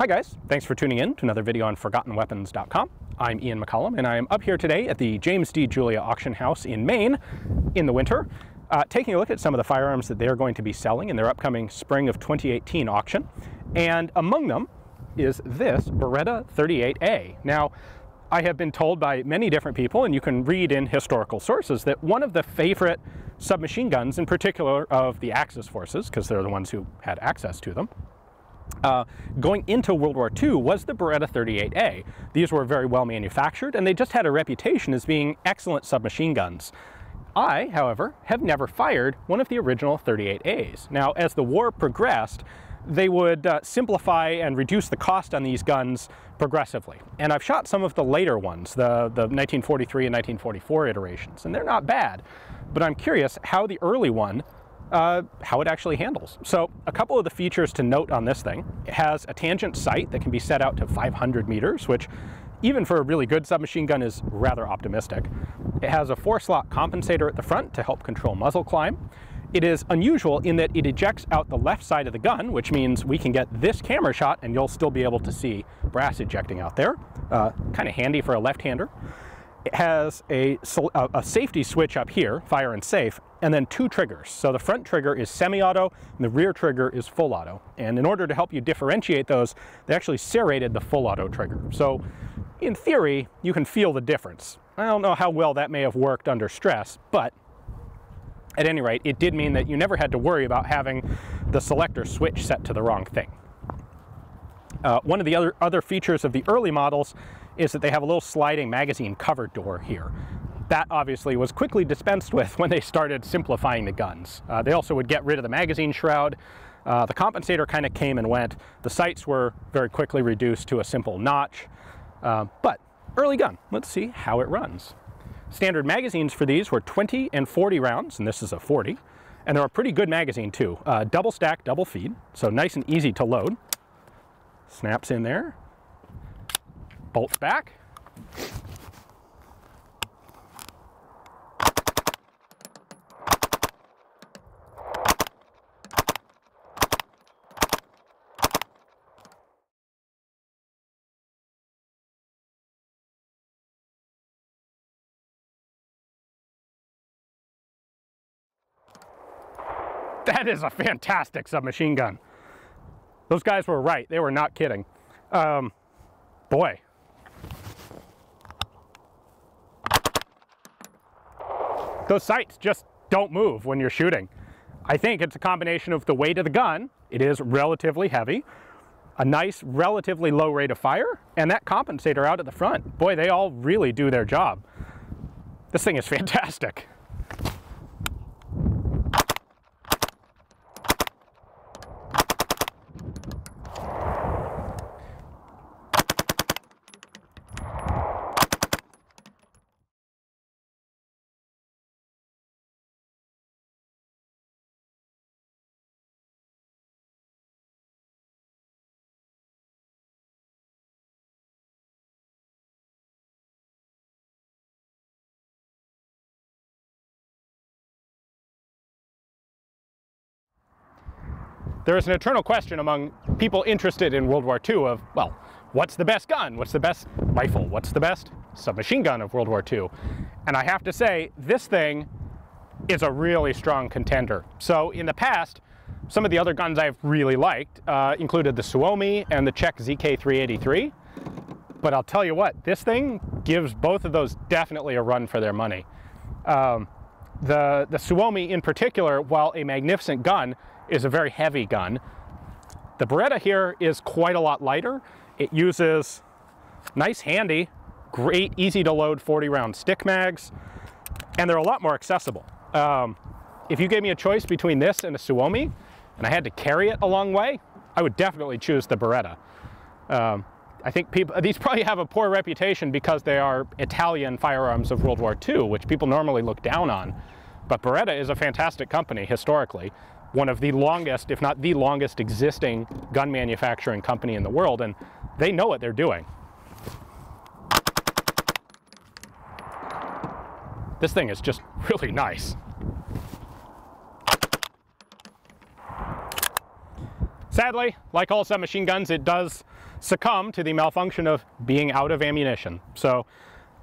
Hi guys, thanks for tuning in to another video on ForgottenWeapons.com. I'm Ian McCollum and I am up here today at the James D. Julia Auction House in Maine in the winter, taking a look at some of the firearms that they're going to be selling in their upcoming spring of 2018 auction. And among them is this Beretta 38A. Now, I have been told by many different people, and you can read in historical sources, that one of the favorite submachine guns, in particular of the Axis forces, because they're the ones who had access to them, going into World War II was the Beretta 38A. These were very well manufactured, and they just had a reputation as being excellent submachine guns. I, however, have never fired one of the original 38As. Now, as the war progressed, they would simplify and reduce the cost on these guns progressively. And I've shot some of the later ones, the 1943 and 1944 iterations, and they're not bad. But I'm curious how the early one, how it actually handles. So a couple of the features to note on this thing: it has a tangent sight that can be set out to 500 meters, which even for a really good submachine gun is rather optimistic. It has a 4-slot compensator at the front to help control muzzle climb. It is unusual in that it ejects out the left side of the gun, which means we can get this camera shot and you'll still be able to see brass ejecting out there. Kind of handy for a left-hander. It has a safety switch up here, fire and safe, and then 2 triggers. So the front trigger is semi-auto and the rear trigger is full auto. And in order to help you differentiate those, they actually serrated the full auto trigger. So in theory, you can feel the difference. I don't know how well that may have worked under stress, but at any rate, it did mean that you never had to worry about having the selector switch set to the wrong thing. One of the other features of the early models is that they have a little sliding magazine cover door here. That obviously was quickly dispensed with when they started simplifying the guns. They also would get rid of the magazine shroud. The compensator kind of came and went. The sights were very quickly reduced to a simple notch. But early gun, let's see how it runs. Standard magazines for these were 20 and 40 rounds, and this is a 40. And they're a pretty good magazine too. Double stack, double feed, so nice and easy to load. Snaps in there, bolts back. That is a fantastic submachine gun. Those guys were right. They were not kidding. Boy. Those sights just don't move when you're shooting. I think it's a combination of the weight of the gun, it is relatively heavy, a nice, relatively low rate of fire, and that compensator out at the front. Boy, they all really do their job. This thing is fantastic. There is an eternal question among people interested in World War II of, well, what's the best gun? What's the best rifle? What's the best submachine gun of World War II? And I have to say, this thing is a really strong contender. So in the past, some of the other guns I've really liked included the Suomi and the Czech ZK383. But I'll tell you what, this thing gives both of those definitely a run for their money. The Suomi in particular, while a magnificent gun, is a very heavy gun. The Beretta here is quite a lot lighter. It uses nice, handy, great, easy to load 40-round stick mags, and they're a lot more accessible. If you gave me a choice between this and a Suomi, and I had to carry it a long way, I would definitely choose the Beretta. I think these probably have a poor reputation because they are Italian firearms of World War II, which people normally look down on. But Beretta is a fantastic company historically, one of the longest, if not the longest, existing gun manufacturing company in the world, and they know what they're doing. This thing is just really nice. Sadly, like all submachine guns, it does succumb to the malfunction of being out of ammunition. So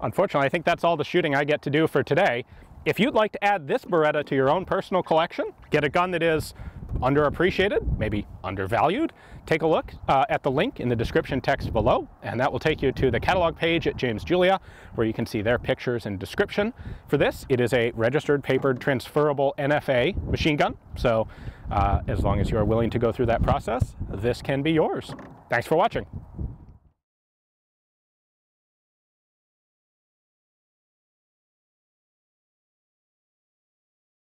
unfortunately, I think that's all the shooting I get to do for today. If you'd like to add this Beretta to your own personal collection, get a gun that is underappreciated, maybe undervalued, take a look at the link in the description text below, and that will take you to the catalog page at James Julia, where you can see their pictures and description. For this, it is a registered, papered, transferable NFA machine gun, so as long as you are willing to go through that process, this can be yours. Thanks for watching.